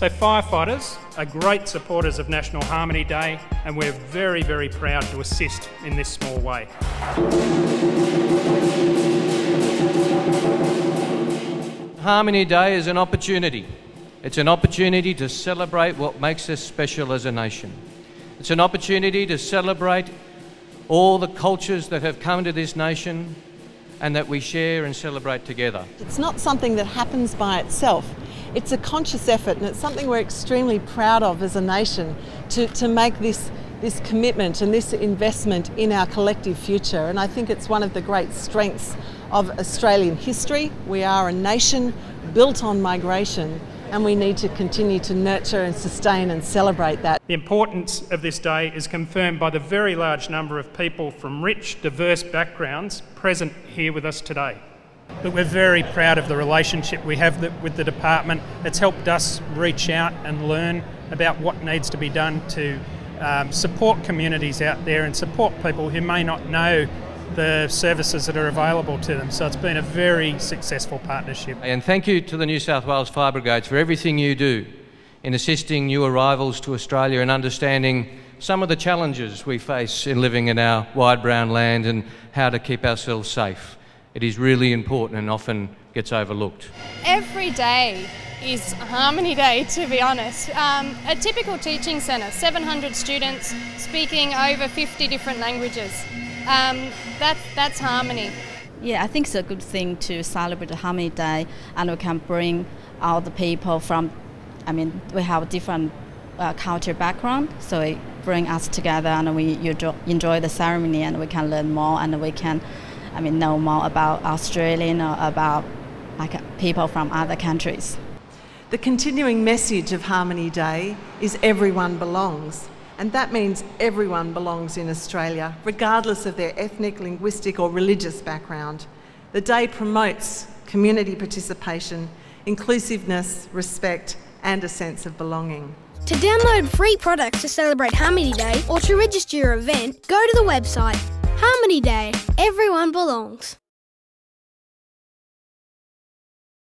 So firefighters are great supporters of National Harmony Day, and we're very, very proud to assist in this small way. Harmony Day is an opportunity. It's an opportunity to celebrate what makes us special as a nation. It's an opportunity to celebrate all the cultures that have come to this nation and that we share and celebrate together. It's not something that happens by itself. It's a conscious effort, and it's something we're extremely proud of as a nation to make this commitment and this investment in our collective future. And I think it's one of the great strengths of Australian history. We are a nation built on migration, and we need to continue to nurture and sustain and celebrate that. The importance of this day is confirmed by the very large number of people from rich, diverse backgrounds present here with us today. But we're very proud of the relationship we have with the department. It's helped us reach out and learn about what needs to be done to support communities out there and support people who may not know the services that are available to them. So it's been a very successful partnership. And thank you to the New South Wales Fire Brigades for everything you do in assisting new arrivals to Australia and understanding some of the challenges we face in living in our wide brown land and how to keep ourselves safe. It is really important and often gets overlooked. Every day is Harmony Day, to be honest. A typical teaching centre, 700 students speaking over 50 different languages. That's harmony. Yeah, I think it's a good thing to celebrate Harmony Day, and we can bring all the people from, we have different culture background, so it brings us together, and we enjoy the ceremony, and we can learn more, and we can, know more about Australian or about people from other countries. The continuing message of Harmony Day is everyone belongs. And that means everyone belongs in Australia, regardless of their ethnic, linguistic or religious background. The day promotes community participation, inclusiveness, respect and a sense of belonging. To download free products to celebrate Harmony Day or to register your event, go to the website. Harmony Day, everyone belongs.